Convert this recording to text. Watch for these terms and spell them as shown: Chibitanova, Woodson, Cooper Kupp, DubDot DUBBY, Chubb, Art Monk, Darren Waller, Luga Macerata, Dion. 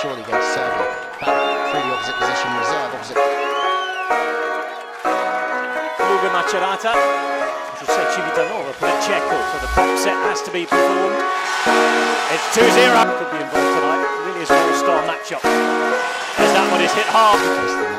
surely going to serve it. Back through the opposite position, reserve opposite. Luga Macerata, I should say Chibitanova, put a check off, so the pop set has to be performed. It's 2-0. Could be involved tonight. Really is an all-star matchup. As that one is hit hard.